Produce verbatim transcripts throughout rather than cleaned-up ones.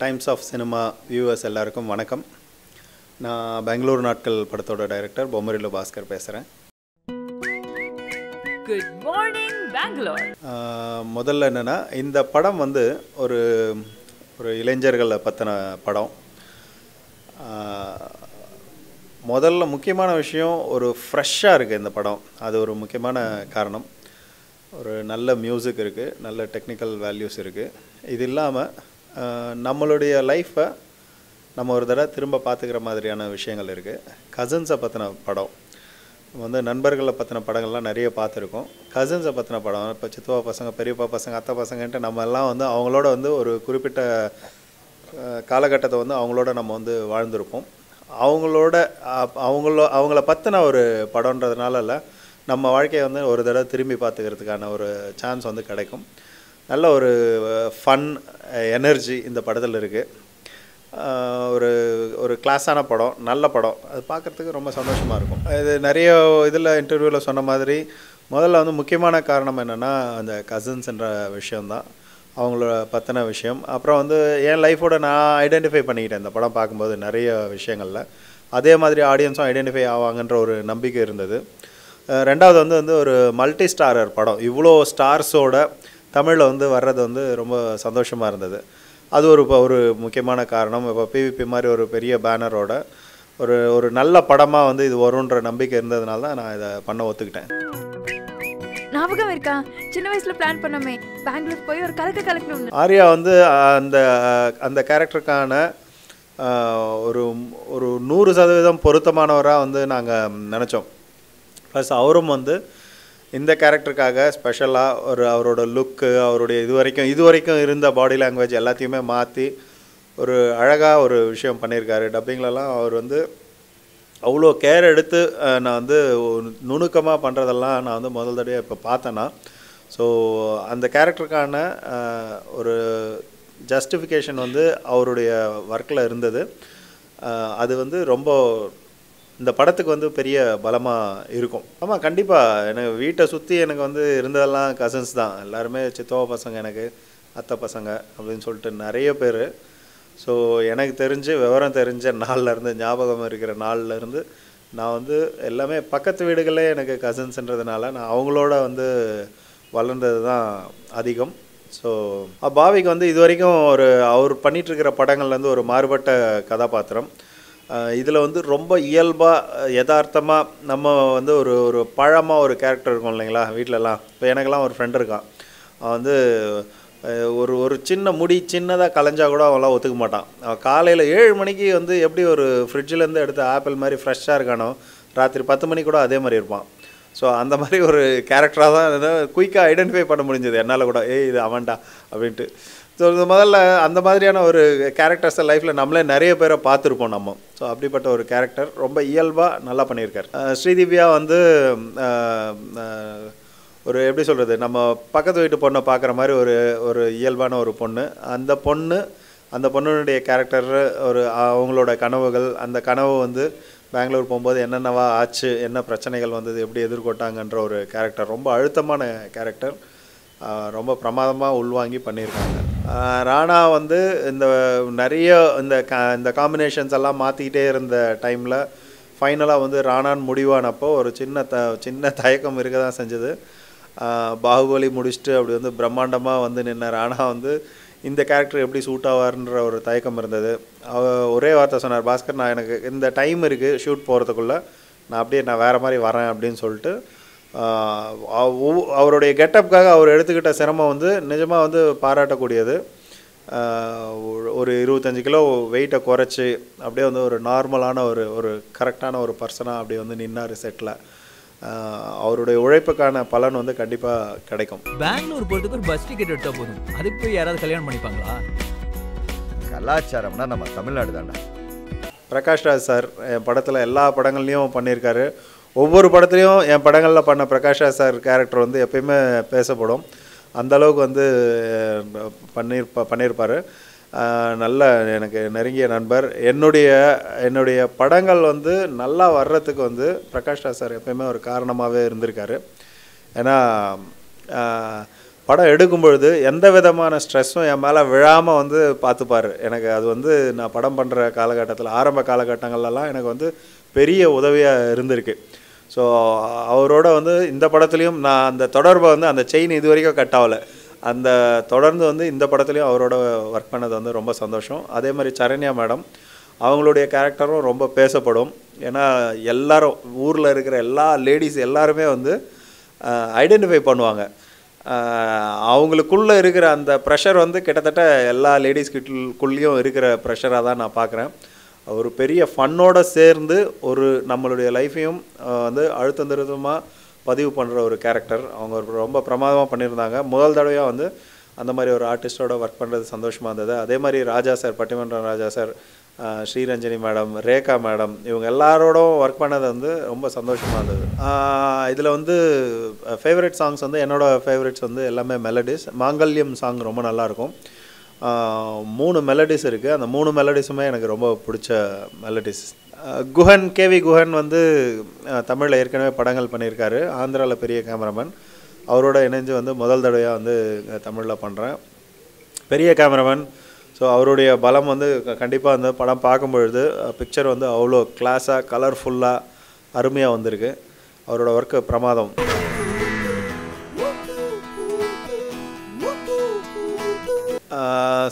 Times of cinema viewers एल्लारुक्कुम वणक्कम ना बेंगलूर नाटकल पडत्तोड डायरेक्टर बोम्मरिलो भास्कर पेसुरेन गुड मॉर्निंग बेंगलूर मोदल्ल एन्ना इंद पडम वंदु ओरु ओरु इलेंजरगल पत्तन पडम मोदल्ल मुख्यमान विषयम ओरु फ्रेशा इरुक्कु इंद पडम अदु ओरु मुख्यमान कारणम ஒரு நல்ல மியூசிக் இருக்குது, நல்ல டெக்னிக்கல் வேல்யூஸ் இருக்குது. இது இல்லாமல் நம்மளுடைய லைஃப்பை நம்ம ஒரு தடவை திரும்ப பார்த்துக்கிற மாதிரியான விஷயங்கள் இருக்குது. கசின்ஸை பற்றின படம் வந்து நண்பர்களை பற்றின படங்கள்லாம் நிறைய பார்த்துருக்கோம். கசின்ஸை பற்றின படம் இப்போ சித்தப்பா பசங்க, பெரியப்பா பசங்க, அத்தை பசங்கன்ட்டு நம்ம எல்லாம் வந்து அவங்களோட வந்து ஒரு குறிப்பிட்ட காலகட்டத்தை வந்து அவங்களோட நம்ம வந்து வாழ்ந்திருப்போம். அவங்களோட அவங்களோ அவங்கள பற்றின ஒரு படம்ன்றதுனால இல்லை நம்ம வாழ்க்கையை வந்து ஒரு தடவை திரும்பி பார்த்துக்கிறதுக்கான ஒரு சான்ஸ் வந்து கிடைக்கும். நல்ல ஒரு ஃபன் எனர்ஜி இந்த படத்தில் இருக்குது. ஒரு ஒரு கிளாஸான படம், நல்ல படம், அது பார்க்குறதுக்கு ரொம்ப சந்தோஷமாக இருக்கும். இது நிறைய இதில் இன்டர்வியூவில் சொன்ன மாதிரி முதல்ல வந்து முக்கியமான காரணம் என்னென்னா அந்த கசின்ஸ்ன்ற விஷயந்தான், அவங்களோட பற்றின விஷயம். அப்புறம் வந்து என் லைஃபோட நான் ஐடென்டிஃபை பண்ணிக்கிட்டேன் இந்த படம் பார்க்கும்போது. நிறைய விஷயங்களில் அதே மாதிரி ஆடியன்ஸும் ஐடென்டிஃபை ஆவாங்கன்ற ஒரு நம்பிக்கை இருந்தது. ரெண்டாவது வந்து வந்து ஒரு மல்டி ஸ்டாரர் படம், இவ்வளோ ஸ்டார்ஸோட தமிழில் வந்து வர்றது வந்து ரொம்ப சந்தோஷமாக இருந்தது. அது ஒரு இப்போ ஒரு முக்கியமான காரணம். இப்போ பிவிபி மாதிரி ஒரு பெரிய பேனரோட ஒரு ஒரு நல்ல படமாக வந்து இது வரும்ன்ற நம்பிக்கை இருந்ததுனால தான் நான் இதை பண்ண ஒத்துக்கிட்டேன். ஞாபகம் இருக்கா சின்ன வயசில் பிளான் பண்ணோமே பெங்களூர் போய் ஒரு கலக்க கலக்கணும். ஆர்யா வந்து அந்த அந்த கேரக்டருக்கான ஒரு ஒரு நூறு சதவீதம் பொருத்தமானவராக வந்து நாங்கள் நினச்சோம். ப்ளஸ் அவரும் வந்து இந்த கேரக்டருக்காக ஸ்பெஷலாக ஒரு அவரோட லுக்கு, அவருடைய இது வரைக்கும் இது வரைக்கும் இருந்த பாடி லாங்குவேஜ் எல்லாத்தையுமே மாற்றி ஒரு அழகாக ஒரு விஷயம் பண்ணியிருக்காரு. டப்பிங்லலாம் அவர் வந்து அவ்வளோ கேர் எடுத்து நான் வந்து நுணுக்கமாக பண்ணுறதெல்லாம் நான் வந்து முதல் தடவையாக இப்போ பார்த்தேன்னா. ஸோ அந்த கேரக்டருக்கான ஒரு ஜஸ்டிஃபிகேஷன் வந்து அவருடைய ஒர்க்கில் இருந்தது. அது வந்து ரொம்ப இந்த படத்துக்கு வந்து பெரிய பலமாக இருக்கும். ஆமாம், கண்டிப்பாக எனக்கு வீட்டை சுற்றி எனக்கு வந்து இருந்ததெல்லாம் கசின்ஸ் தான். எல்லாருமே சித்தவா பசங்க, எனக்கு அத்தை பசங்க அப்படின்னு சொல்லிட்டு நிறைய பேர். ஸோ எனக்கு தெரிஞ்சு விவரம் தெரிஞ்ச நாள்லேருந்து, ஞாபகம் இருக்கிற நாள்லேருந்து நான் வந்து எல்லாமே பக்கத்து வீடுகளே எனக்கு கசின்ஸ்ன்றதுனால நான் அவங்களோட வந்து வளர்ந்தது தான் அதிகம். ஸோ பாவிக்கு வந்து இது வரைக்கும் ஒரு அவர் பண்ணிகிட்ருக்கிற படங்கள்லேருந்து ஒரு மாறுபட்ட கதாபாத்திரம். இதில் வந்து ரொம்ப இயல்பாக யதார்த்தமாக நம்ம வந்து ஒரு ஒரு பழமாக ஒரு கேரக்டர் இருக்கும் இல்லைங்களா வீட்டிலலாம். இப்போ எனக்கெல்லாம் ஒரு ஃப்ரெண்டு இருக்கான், அவன் வந்து ஒரு ஒரு சின்ன முடி சின்னதாக கலைஞ்சால் கூட அவெல்லாம் ஒத்துக்க மாட்டான். அவன் காலையில் ஏழு மணிக்கு வந்து எப்படி ஒரு ஃப்ரிட்ஜிலேருந்து எடுத்து ஆப்பிள் மாதிரி ஃப்ரெஷ்ஷாக இருக்கானோ, ராத்திரி பத்து மணி கூட அதே மாதிரி இருப்பான். ஸோ அந்த மாதிரி ஒரு கேரக்டராக தான் ஏதோ குயிக்காக ஐடென்டிஃபை பண்ண முடிஞ்சது என்னால் கூட. ஏய் இது அவன்டா அப்படின்ட்டு. ஸோ முதல்ல அந்த மாதிரியான ஒரு கேரக்டர்ஸை லைஃப்பில் நம்மளே நிறைய பேரை பார்த்துருப்போம் நம்ம. ஸோ அப்படிப்பட்ட ஒரு கேரக்டர் ரொம்ப இயல்பாக நல்லா பண்ணியிருக்கார். ஸ்ரீதிவ்யா வந்து ஒரு எப்படி சொல்கிறது, நம்ம பக்கத்து வீட்டு பொண்ணை பார்க்குற மாதிரி ஒரு ஒரு இயல்பான ஒரு பொண்ணு. அந்த பொண்ணு அந்த பொண்ணுடைய கேரக்டர், ஒரு அவங்களோட கனவுகள், அந்த கனவு வந்து பெங்களூர் போகும்போது என்னென்னவா ஆச்சு, என்ன பிரச்சனைகள் வந்தது, எப்படி எதிர்கொட்டாங்கன்ற ஒரு கேரக்டர். ரொம்ப அழுத்தமான கேரக்டர், ரொம்ப பிரமாதமாக உள்வாங்கி பண்ணியிருக்காங்க. ராணா வந்து இந்த நிறைய இந்த க இந்த காம்பினேஷன்ஸ் எல்லாம் மாற்றிக்கிட்டே இருந்த டைமில் ஃபைனலாக வந்து ராணான்னு முடிவானப்போ ஒரு சின்ன த சின்ன தயக்கம் இருக்க தான் செஞ்சது. பாகுபலி முடிச்சுட்டு அப்படி வந்து பிரம்மாண்டமாக வந்து நின்ன ராணா வந்து இந்த கேரக்டர் எப்படி சூட் ஆவார்ன்ற ஒரு தயக்கம் இருந்தது. அவ ஒரே வார்த்தை சொன்னார், பாஸ்கர் நான் எனக்கு இந்த டைம் இருக்குது ஷூட் போகிறதுக்குள்ளே, நான் அப்படியே நான் வேறு மாதிரி வரேன் அப்படின்னு சொல்லிட்டு. அவருடைய கெட்டப்புக்காக அவர் எடுத்துக்கிட்ட சிரமம் வந்து நிஜமாக வந்து பாராட்டக்கூடியது. ஒரு இருபத்தஞ்சி கிலோ வெயிட்டை குறைச்சி அப்படியே வந்து ஒரு நார்மலான ஒரு ஒரு கரெக்டான ஒரு பர்சனாக அப்படியே வந்து நின்னார் செட்டில். அவருடைய உழைப்புக்கான பலன் வந்து கண்டிப்பாக கிடைக்கும். பெங்களூர் போகிறதுக்கு ஒரு பஸ் டிக்கெட் எடுத்தால் போதும், அதுக்கு போய் யாராவது கல்யாணம் பண்ணிப்பாங்களா? கலாச்சாரம்னா நம்ம தமிழ்நாடு தானே. பிரகாஷ்ராஜ் சார் என் படத்தில் எல்லா படங்கள்லேயும் பண்ணியிருக்காரு. ஒவ்வொரு படத்துலையும் என் படங்களில் பண்ண பிரகாஷ்ராஜ் சார் கேரக்டர் வந்து எப்பயுமே பேசப்படும். அந்தளவுக்கு வந்து பண்ணியிருப்பா பண்ணியிருப்பார் நல்ல எனக்கு நெருங்கிய நண்பர். என்னுடைய என்னுடைய படங்கள் வந்து நல்லா வர்றதுக்கு வந்து பிரகாஷ்ராஜ் சார் எப்பயுமே ஒரு காரணமாகவே இருந்திருக்காரு. ஏன்னா படம் எடுக்கும்போது எந்த விதமான ஸ்ட்ரெஸ்ஸும் என் மேலே விழாமல் வந்து பார்த்துப்பார். எனக்கு அது வந்து நான் படம் பண்ணுற காலகட்டத்தில் ஆரம்ப காலகட்டங்கள்லாம் எனக்கு வந்து பெரிய உதவியாக இருந்திருக்கு. ஸோ அவரோட வந்து இந்த படத்துலேயும் நான் அந்த தொடர்பை வந்து அந்த செயின் இது வரைக்கும் கட் ஆகலை. அந்த தொடர்ந்து வந்து இந்த படத்துலேயும் அவரோட ஒர்க் பண்ணது வந்து ரொம்ப சந்தோஷம். அதே மாதிரி சரண்யா மேடம் அவங்களுடைய கேரக்டரும் ரொம்ப பேசப்படும். ஏன்னா எல்லாரும் ஊரில் இருக்கிற எல்லா லேடிஸ் எல்லாருமே வந்து ஐடென்டிஃபை பண்ணுவாங்க. அவங்களுக்குள்ளே இருக்கிற அந்த ப்ரெஷர் வந்து கிட்டத்தட்ட எல்லா லேடிஸ்கிட்டக்குள்ளேயும் இருக்கிற ப்ரெஷராக தான் நான் பார்க்குறேன். ஒரு பெரிய ஃபன்னோடு சேர்ந்து ஒரு நம்மளுடைய லைஃப்பையும் வந்து அழுத்தம் திருத்தமாக பதிவு பண்ணுற ஒரு கேரக்டர். அவங்க ரொம்ப பிரமாதமாக பண்ணியிருந்தாங்க. முதல் தடவையாக வந்து அந்த மாதிரி ஒரு ஆர்டிஸ்டோட ஒர்க் பண்ணுறது சந்தோஷமாக இருந்தது. அதே மாதிரி ராஜா சார், பட்டிமன்றம் Raja sir, Sriranjani madam, Rekha madam, இவங்க எல்லாரோடும் ஒர்க் பண்ணது வந்து ரொம்ப சந்தோஷமாக இருந்தது. இதில் வந்து ஃபேவரட் சாங்ஸ் வந்து என்னோடய ஃபேவரட்ஸ் வந்து எல்லாமே மெலடிஸ். மாங்கல்யம் சாங் ரொம்ப நல்லாயிருக்கும். மூணு மெலடிஸ் இருக்குது. அந்த மூணு மெலடிஸுமே எனக்கு ரொம்ப பிடிச்ச மெலடிஸ். குஹன், கேவி குஹன் வந்து தமிழில் ஏற்கனவே படங்கள் பண்ணியிருக்காரு. ஆந்திராவில் பெரிய கேமராமேன். அவரோட இணைஞ்சு வந்து முதல் தடவையாக வந்து தமிழில் பண்ணுறேன். பெரிய கேமராமேன். ஸோ அவருடைய பலம் வந்து கண்டிப்பாக அந்த படம் பார்க்கும்பொழுது பிக்சர் வந்து அவ்வளோ கிளாஸாக கலர்ஃபுல்லாக அருமையாக வந்திருக்கு. அவரோட ஒர்க்கு பிரமாதம்.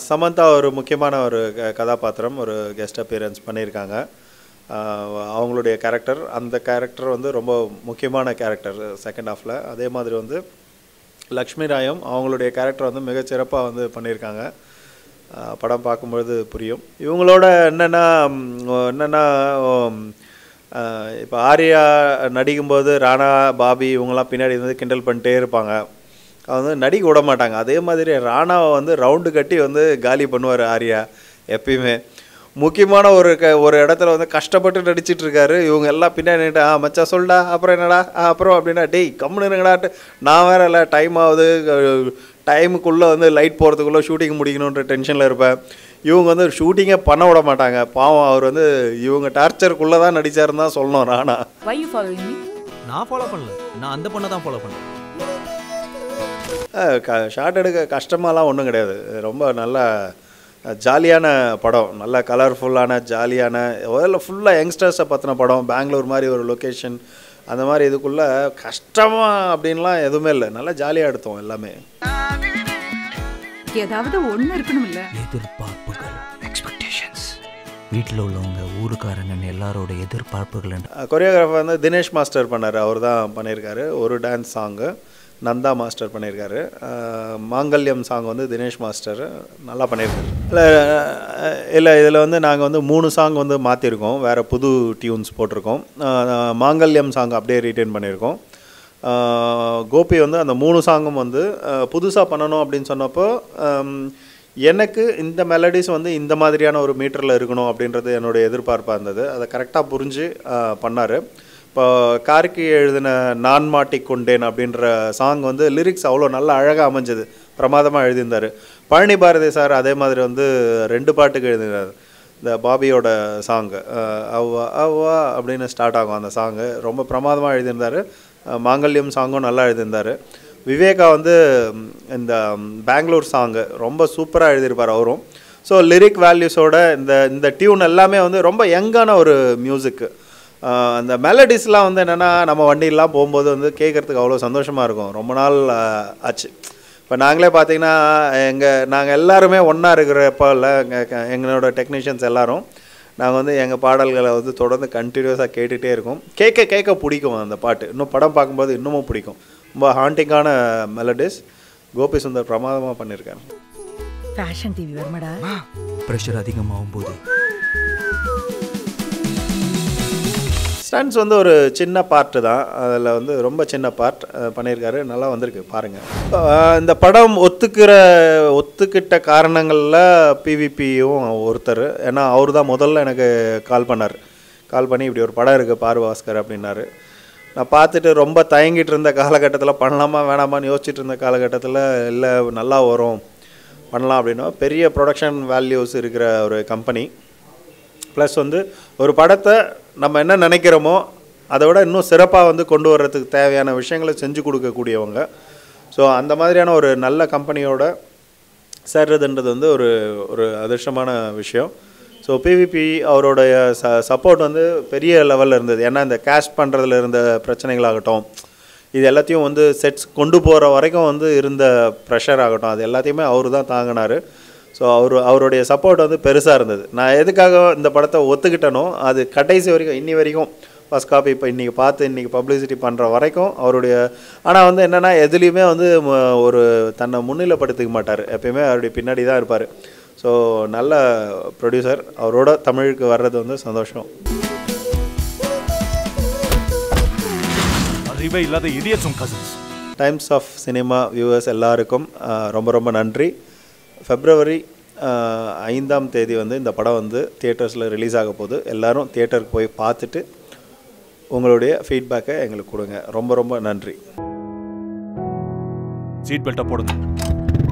சமந்தா ஒரு முக்கியமான ஒரு கதாபாத்திரம், ஒரு கெஸ்ட் அப்பியரன்ஸ் பண்ணியிருக்காங்க. அவங்களுடைய கேரக்டர், அந்த கேரக்டர் வந்து ரொம்ப முக்கியமான கேரக்டர் செகண்ட் ஹாஃபில். அதே மாதிரி வந்து லக்ஷ்மி ராயும் அவங்களுடைய கேரக்டர் வந்து மிகச்சிறப்பாக வந்து பண்ணியிருக்காங்க. படம் பார்க்கும்பொழுது புரியும். இவங்களோட என்னென்னா என்னென்னா இப்போ ஆர்யா நடிக்கும்போது ராணா, பாபி இவங்கெல்லாம் பின்னாடி வந்து கிண்டல் பண்ணிட்டே இருப்பாங்க. அவங்க வந்து நடிக்க விட மாட்டாங்க. அதே மாதிரி ராணாவை வந்து ரவுண்டு கட்டி வந்து காலி பண்ணுவார் ஆர்யா. எப்பயுமே முக்கியமான ஒரு க ஒரு இடத்துல வந்து கஷ்டப்பட்டு நடிச்சிட்ருக்காரு. இவங்க எல்லாம் பின்னாடி ஆ மச்சா சொல்டா, அப்புறம் என்னடா, அப்புறம் அப்படின்னா டேய் கம்முன்னு இருங்கடா, நான் வேறு இல்லை, டைம் ஆகுது, டைமுக்குள்ளே வந்து லைட் போகிறதுக்குள்ளே ஷூட்டிங் முடிக்கணுன்ற டென்ஷனில் இருப்பேன். இவங்க வந்து ஷூட்டிங்கே பண்ண விட மாட்டாங்க. பாவம் அவர் வந்து இவங்க டார்ச்சருக்குள்ளே தான் நடித்தாருன்னு தான் சொல்லணும். ராணா நான் ஃபாலோ பண்ணல, நான் அந்த பொண்ணை தான் ஃபாலோ பண்ணேன். ஷார்ட் எடுக்க கஷ்டமாலாம் ஒன்றும் கிடையாது. ரொம்ப நல்லா ஜாலியான படம், நல்லா கலர்ஃபுல்லான ஜாலியான, முதல்ல ஃபுல்லாக யங்ஸ்டர்ஸை பற்றின படம். பெங்களூர் மாதிரி ஒரு லொக்கேஷன், அந்த மாதிரி இதுக்குள்ளே கஷ்டமாக அப்படின்லாம் எதுவுமே இல்லை. நல்லா ஜாலியாக எடுத்தோம் எல்லாமே. ஏதாவது ஒன்று இருக்கணும் இல்லை, எதிர்பார்ப்புகள், எக்ஸ்பெக்டேஷன்ஸ், வீட்டில் உள்ளவங்க, ஊருக்காரங்க, எல்லாரோட எதிர்பார்ப்புகள். கொரியோகிராஃபர் வந்து தினேஷ் மாஸ்டர் பண்ணார். அவர் தான் பண்ணியிருக்காரு. ஒரு டான்ஸ் சாங்கு நந்தா மாஸ்டர் பண்ணியிருக்காரு. மாங்கல்யம் சாங் வந்து தினேஷ் மாஸ்டர் நல்லா பண்ணியிருக்காரு. இல்லை இல்லை இதில் வந்து நாங்கள் வந்து மூணு சாங் வந்து மாற்றிருக்கோம், வேறு புது டியூன்ஸ் போட்டிருக்கோம். மாங்கல்யம் சாங் அப்படியே ரீட்டைன் பண்ணியிருக்கோம். கோபி வந்து அந்த மூணு சாங்கும் வந்து புதுசாக பண்ணணும் அப்படின்னு சொன்னப்போ எனக்கு இந்த மெலடிஸ் வந்து இந்த மாதிரியான ஒரு மீட்டரில் இருக்கணும் அப்படின்றது என்னுடைய எதிர்பார்ப்பாக இருந்தது. அதை கரெக்டாக புரிஞ்சு பண்ணார். இப்போ கார்கி எழுதின நான் மாட்டிக்கொண்டேன் அப்படின்ற சாங் வந்து லிரிக்ஸ் அவ்வளோ நல்லா அழகாக அமைஞ்சது, பிரமாதமாக எழுதியிருந்தார். பழனி பாரதி சார் அதே மாதிரி வந்து ரெண்டு பாட்டுக்கு எழுதினார். இந்த பாபியோட சாங்கு அவ்வா அவ்வா அப்படின்னு ஸ்டார்ட் ஆகும் அந்த சாங்கு, ரொம்ப பிரமாதமாக எழுதியிருந்தார். மாங்கல்யம் சாங்கும் நல்லா எழுதியிருந்தார். விவேகா வந்து இந்த பெங்களூர் சாங்கு ரொம்ப சூப்பராக எழுதியிருப்பார் அவரும். ஸோ லிரிக் வேல்யூஸோட இந்த இந்த டியூன் எல்லாமே வந்து ரொம்ப யங்கான ஒரு மியூசிக்கு. அந்த மெலடிஸ்லாம் வந்து என்னென்னா நம்ம வண்டியெலாம் போகும்போது வந்து கேட்குறதுக்கு அவ்வளோ சந்தோஷமாக இருக்கும். ரொம்ப நாள் ஆச்சு. இப்போ நாங்களே பார்த்திங்கன்னா எங்கள் நாங்கள் எல்லாருமே ஒன்றா இருக்கிறப்போ இல்லை, எங்கள் எங்களோட டெக்னீஷியன்ஸ் எல்லோரும் நாங்கள் வந்து எங்கள் பாடல்களை வந்து தொடர்ந்து கண்டினியூஸாக கேட்டுகிட்டே இருக்கோம். கேட்க கேட்க பிடிக்கும் அந்த பாட்டு. இன்னும் படம் பார்க்கும்போது இன்னமும் பிடிக்கும். ரொம்ப ஹாண்டிங்கான மெலடிஸ். கோபி சுந்தர் பிரமாதமாக பண்ணியிருக்காங்க. ஃபேஷன் டிவி வரமாடா ப்ரெஷர் அதிகமாகும் போது ஸ்டன்ஸ் வந்து ஒரு சின்ன பார்ட்டு தான், அதில் வந்து ரொம்ப சின்ன பார்ட் பண்ணியிருக்காரு. நல்லா வந்திருக்கு பாருங்கள். இந்த படம் ஒத்துக்கிற ஒத்துக்கிட்ட காரணங்களில் பிவிபியும் ஒருத்தர். ஏன்னா அவர் தான் முதல்ல எனக்கு கால் பண்ணார். கால் பண்ணி இப்படி ஒரு படம் இருக்குது பாரு பாஸ்கர் அப்படின்னாரு. நான் பார்த்துட்டு ரொம்ப தயங்கிட்டு இருந்த காலகட்டத்தில், பண்ணலாமா வேணாமான்னு யோசிச்சுட்டு இருந்த காலகட்டத்தில் இல்லை நல்லா வரும் பண்ணலாம் அப்படின்னா, பெரிய ப்ரொடக்ஷன் வேல்யூஸ் இருக்கிற ஒரு கம்பெனி, ப்ளஸ் வந்து ஒரு படத்தை நம்ம என்ன நினைக்கிறோமோ அதை விட இன்னும் சிறப்பாக வந்து கொண்டு வர்றதுக்கு தேவையான விஷயங்களை செஞ்சு கொடுக்கக்கூடியவங்க. ஸோ அந்த மாதிரியான ஒரு நல்ல கம்பெனியோட சேர்றதுன்றது வந்து ஒரு ஒரு அதிர்ஷ்டமான விஷயம். ஸோ பிவிபி அவருடைய ச சப்போர்ட் வந்து பெரிய லெவலில் இருந்தது. ஏன்னா இந்த கேஷ் பண்ணுறதுல இருந்த பிரச்சனைகளாகட்டும், இது எல்லாத்தையும் வந்து செட்ஸ் கொண்டு போகிற வரைக்கும் வந்து இருந்த ப்ரெஷர் ஆகட்டும், அது எல்லாத்தையுமே அவர் தான் தாங்கினார். ஸோ அவர் அவருடைய சப்போர்ட் வந்து பெருசாக இருந்தது. நான் எதுக்காக இந்த படத்தை ஒத்துக்கிட்டேனோ அது கடைசி வரைக்கும் இன்னி வரைக்கும் ஃபஸ்ட் காப்பி இப்போ இன்றைக்கி பார்த்து இன்றைக்கி பப்ளிசிட்டி பண்ணுற வரைக்கும் அவருடைய, ஆனால் வந்து என்னென்னா எதுலேயுமே வந்து ஒரு தன்னை முன்னிலைப்படுத்திக்க மாட்டார், எப்பயுமே அவருடைய பின்னாடி தான் இருப்பார். ஸோ நல்ல ப்ரொடியூசர், அவரோட தமிழுக்கு வர்றது வந்து சந்தோஷம். அறிவே இல்லாத idiots cousins. Times of cinema viewers எல்லாருக்கும் ரொம்ப ரொம்ப நன்றி. ஃபெப்ரவரி ஐந்தாம் தேதி வந்து இந்த படம் வந்து தியேட்டர்ஸில் ரிலீஸ் ஆக போகுது. எல்லோரும் தியேட்டருக்கு போய் பார்த்துட்டு உங்களுடைய ஃபீட்பேக்கை எங்களுக்கு கொடுங்க. ரொம்ப ரொம்ப நன்றி. சீட் பெல்ட்டை போடுங்க.